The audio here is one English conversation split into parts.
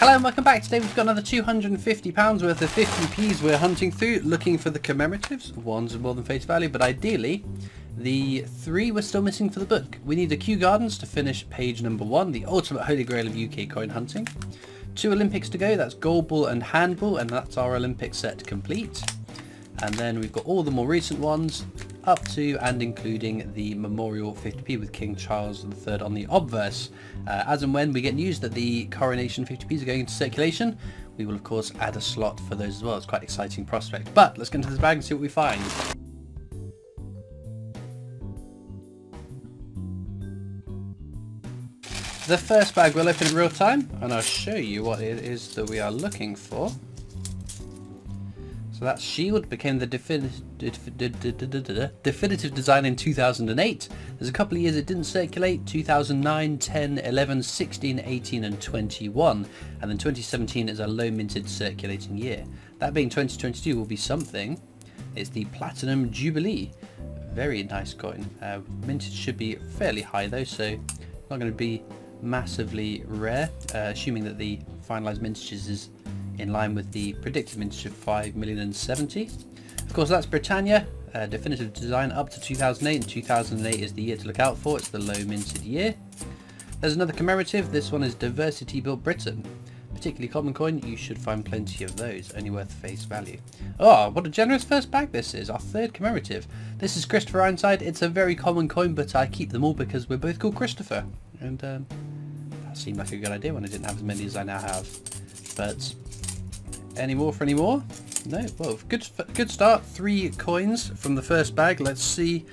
Hello and welcome back. Today we've got another £250 worth of 50p's we're hunting through, looking for the commemoratives. One's more than face value, but ideally the three we're still missing for the book. We need the Kew Gardens to finish page number 1, the ultimate holy grail of UK coin hunting. 2 Olympics to go, that's gold ball and handball, and that's our Olympic set complete. And then we've got all the more recent ones up to and including the memorial 50p with King Charles III on the obverse. As and when we get news that the coronation 50p's are going into circulation, we will of course add a slot for those as well. It's quite an exciting prospect. But let's get into this bag and see what we find. The first bag we'll open in real time, and I'll show you what it is that we are looking for. So that shield became the definitive design in 2008. There's a couple of years it didn't circulate, 2009, 10, 11, 16, 18 and 21. And then 2017 is a low minted circulating year. That being 2022 will be something. It's the Platinum Jubilee. Very nice coin. Minted should be fairly high though, so not going to be massively rare, assuming that the finalised mintages is in line with the predicted mintage of 5,070,000. Of course, that's Britannia, definitive design up to 2008, and 2008 is the year to look out for. It's the low minted year. There's another commemorative. This one is Diversity Built Britain. Particularly common coin, you should find plenty of those, only worth face value. Oh, what a generous first bag this is, our third commemorative. This is Christopher Ironside. It's a very common coin, but I keep them all because we're both called Christopher. And that seemed like a good idea when I didn't have as many as I now have. But any more for any more? No. Well, good start. 3 coins from the first bag. Let's see.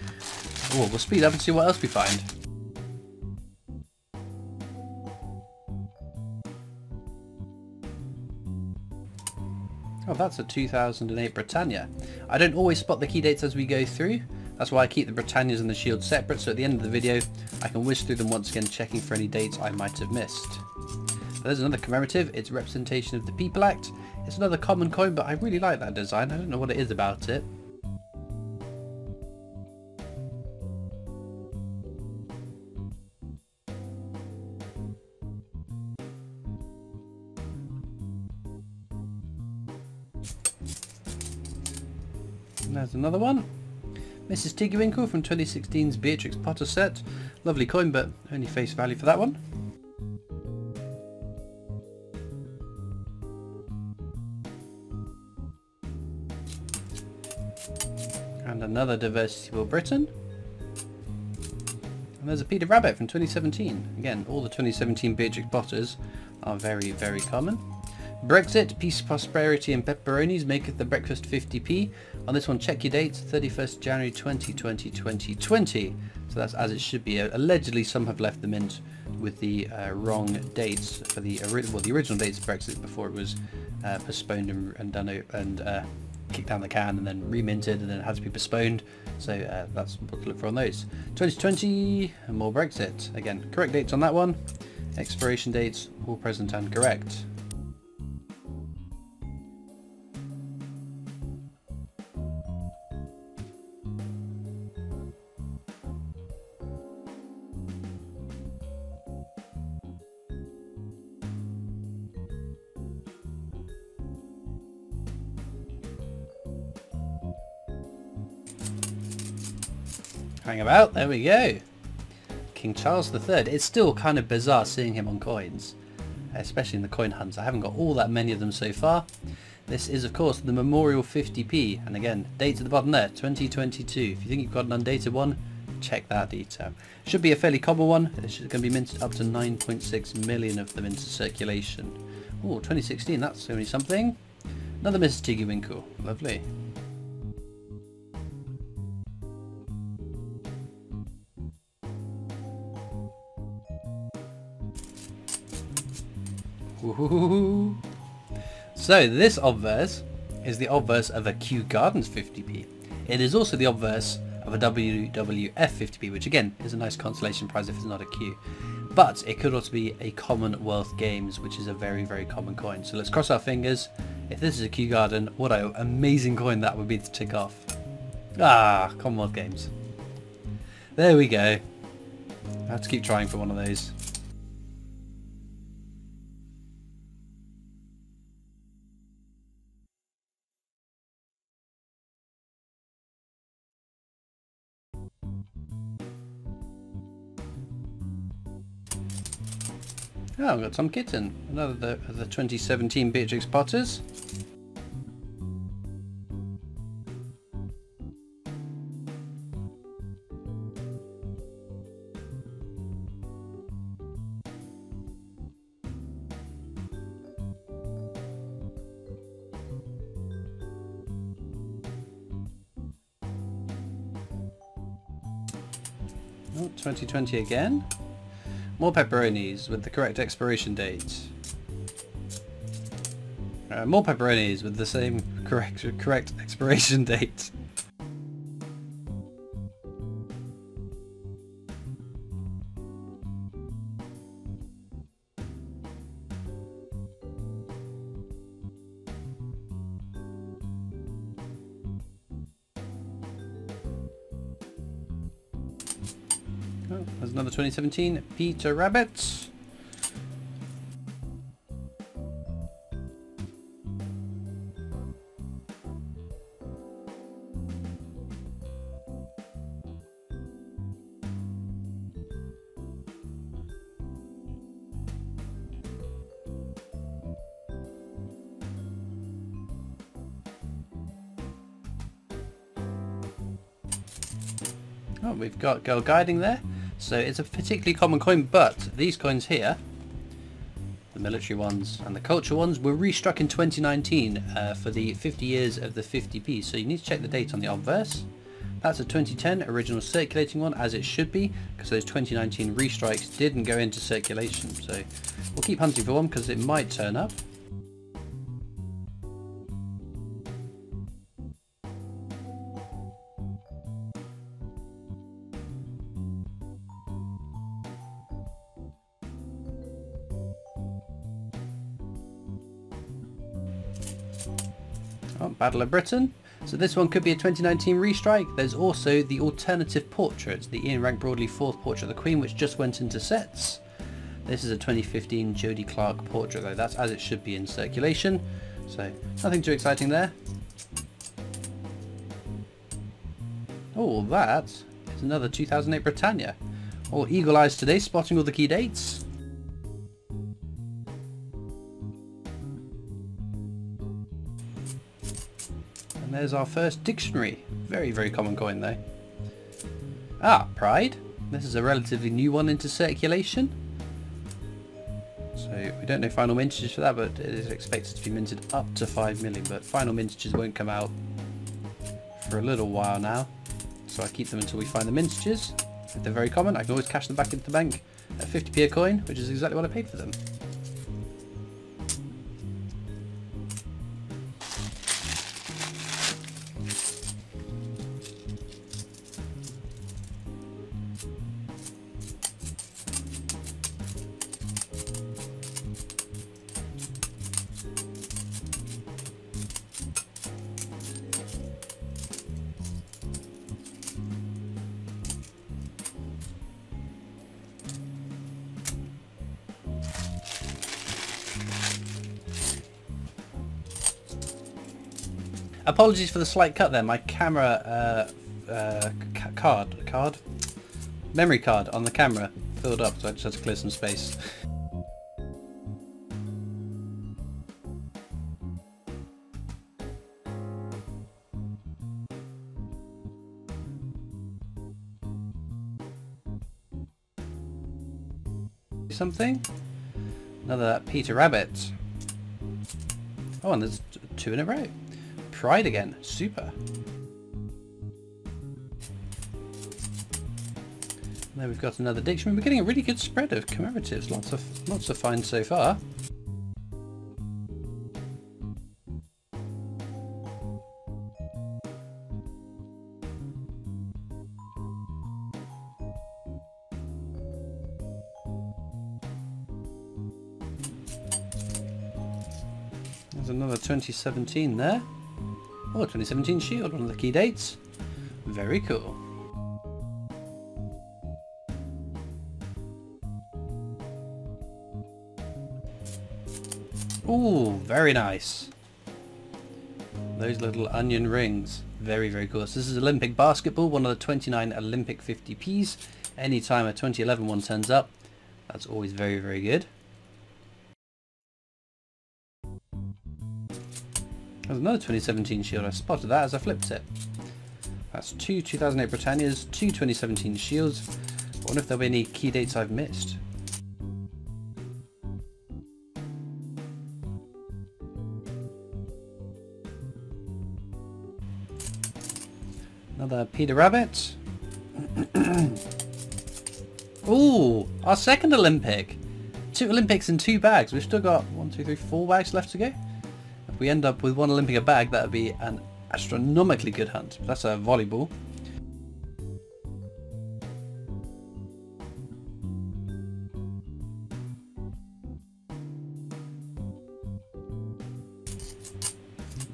Oh, we'll speed up and see what else we find. Oh, that's a 2008 Britannia. I don't always spot the key dates as we go through. That's why I keep the Britannias and the shield separate, so at the end of the video I can whiz through them once again, checking for any dates I might have missed. There's another commemorative. It's Representation of the People Act. It's another common coin, but I really like that design. I don't know what it is about it. And there's another one. Mrs. Tiggywinkle from 2016's Beatrix Potter set. Lovely coin, but only face value for that one. And another Diversity Built Britain. And there's a Peter Rabbit from 2017. Again, all the 2017 Beatrix Potters are very, very common. Brexit, peace, prosperity and pepperonis maketh the breakfast 50p. On this one, check your dates, 31st January 2020, 2020. So that's as it should be. Allegedly, some have left the mint with the wrong dates for the original dates of Brexit before it was postponed and done and kicked down the can and then reminted and then had to be postponed. So that's what to look for on those. 2020 and more Brexit. Again, correct dates on that one. Expiration dates, all present and correct. Hang about, there we go. King Charles III. It's still kind of bizarre seeing him on coins, especially in the coin hunts. I haven't got all that many of them so far. This is of course the Memorial 50p, and again, dates at the bottom there, 2022. If you think you've got an undated one, check that detail. Should be a fairly common one. It's going to be minted up to 9.6 million of them into circulation. Oh, 2016, that's only something. Another Mrs. Tiggywinkle, lovely. Ooh. So this obverse is the obverse of a Kew Gardens 50p. It is also the obverse of a WWF 50p, which again is a nice consolation prize if it's not a Q. But it could also be a Commonwealth Games, which is a very, very common coin. So let's cross our fingers. If this is a Kew Garden, what an amazing coin that would be to tick off. Ah, Commonwealth Games. There we go. I have to keep trying for one of those. Oh, I've got Tom Kitten, another of the 2017 Beatrix Potters. Oh, 2020 again. More pepperonis with the correct expiration date. More pepperonis with the same correct expiration date. Oh, there's another 2017 Peter Rabbit. Oh, we've got Girl Guiding there. So it's a particularly common coin, but these coins here, the military ones and the culture ones, were restruck in 2019 for the 50 years of the 50p. So you need to check the date on the obverse. That's a 2010 original circulating one, as it should be, because those 2019 restrikes didn't go into circulation. So we'll keep hunting for one because it might turn up. Oh, Battle of Britain. So this one could be a 2019 restrike. There's also the alternative portrait, the Ian Rank Broadley 4th portrait of the Queen, which just went into sets. This is a 2015 Jodie Clark portrait though. That's as it should be in circulation. So nothing too exciting there. Oh, that is another 2008 Britannia. All eagle eyes today, spotting all the key dates. There's our first dictionary. Very, very common coin though. Ah, Pride. This is a relatively new one into circulation. So we don't know final mintages for that, but it is expected to be minted up to 5 million. But final mintages won't come out for a little while now. So I keep them until we find the mintages. If they're very common, I can always cash them back into the bank at 50p a coin, which is exactly what I paid for them. Apologies for the slight cut there. My camera memory card on the camera filled up, so I just had to clear some space. Something? Another Peter Rabbit. Oh, and there's two in a row. Pride again, super. And then we've got another dictionary. We're getting a really good spread of commemoratives. Lots of finds so far. There's another 2017 there. Oh, 2017 Shield, one of the key dates. Very cool. Ooh, very nice. Those little onion rings. Very, very cool. So this is Olympic basketball, one of the 29 Olympic 50p's. Anytime a 2011 one turns up, that's always very, very good. There's another 2017 shield. I spotted that as I flipped it. That's two 2008 Britannias, two 2017 shields. I wonder if there'll be any key dates I've missed. Another Peter Rabbit. Ooh, our second Olympic. Two Olympics in two bags. We've still got 4 bags left to go. If we end up with one Olympic a bag, that would be an astronomically good hunt. That's a volleyball.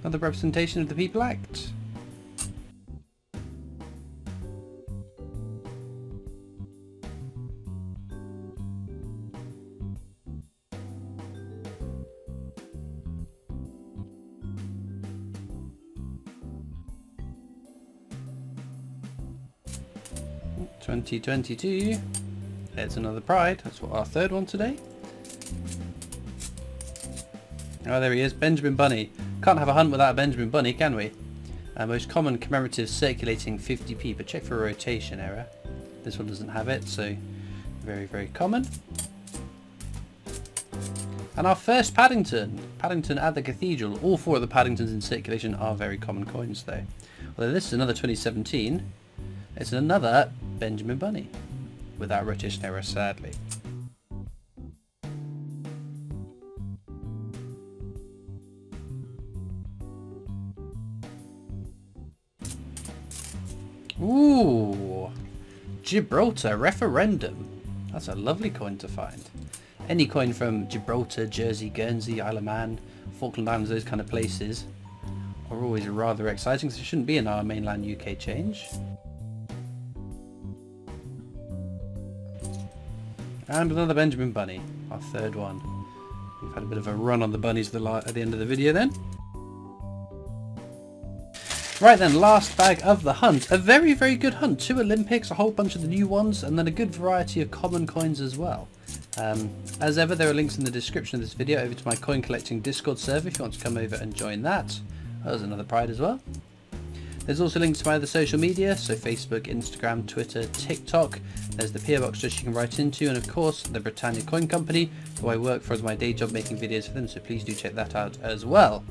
Another Representation of the People Act. There's another Pride. That's what our third one today. Oh, there he is, Benjamin Bunny. Can't have a hunt without a Benjamin Bunny, can we? Our most common commemorative circulating 50p, but check for a rotation error. This one doesn't have it, so very, very common. And our first Paddington. Paddington at the Cathedral. All four of the Paddingtons in circulation are very common coins, though. Although this is another 2017. It's another Benjamin Bunny, without rotation error, sadly. Ooh, Gibraltar referendum. That's a lovely coin to find. Any coin from Gibraltar, Jersey, Guernsey, Isle of Man, Falkland Islands, those kind of places are always rather exciting, so it shouldn't be in our mainland UK change. And another Benjamin Bunny, our third one. We've had a bit of a run on the bunnies at the end of the video then. Right then, last bag of the hunt. A very, very good hunt. Two Olympics, a whole bunch of the new ones, and then a good variety of common coins as well. As ever, there are links in the description of this video over to my coin collecting Discord server if you want to come over and join that. There's another Pride as well. There's also links to my other social media, so Facebook, Instagram, Twitter, TikTok. There's the PO Box just you can write into, and of course the Britannia Coin Company, who I work for as my day job making videos for them, so please do check that out as well.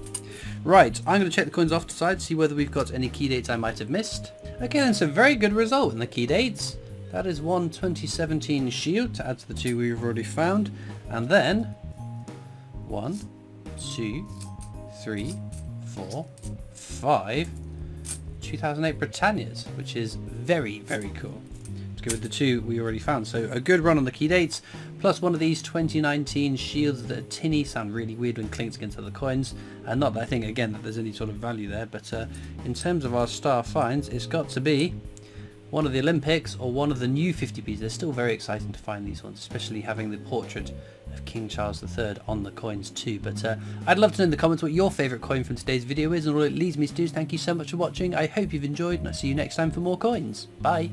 Right, I'm going to check the coins off to side, see whether we've got any key dates I might have missed. Okay, that's a very good result in the key dates. That is one 2017 shield to add to the two we've already found, and then 1, 2, 3, 4, 5. 2008 Britannias, which is very, very cool. Let's go with the two we already found. So a good run on the key dates, plus one of these 2019 shields that are tinny. Sound really weird when clinked against other coins, and not that I think again that there's any sort of value there, but in terms of our star finds, it's got to be one of the Olympics or one of the new 50p's. They're still very exciting to find these ones, especially having the portrait of King Charles III on the coins too. But I'd love to know in the comments what your favourite coin from today's video is, and all it leads me to do is thank you so much for watching. I hope you've enjoyed, and I'll see you next time for more coins. Bye!